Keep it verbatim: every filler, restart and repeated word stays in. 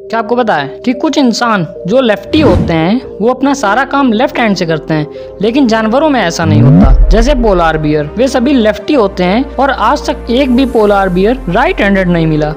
क्या आपको पता है कि कुछ इंसान जो लेफ्टी होते हैं वो अपना सारा काम लेफ्ट हैंड से करते हैं, लेकिन जानवरों में ऐसा नहीं होता। जैसे पोलार बियर, वे सभी लेफ्टी होते हैं और आज तक एक भी पोलार बियर राइट हैंडेड नहीं मिला।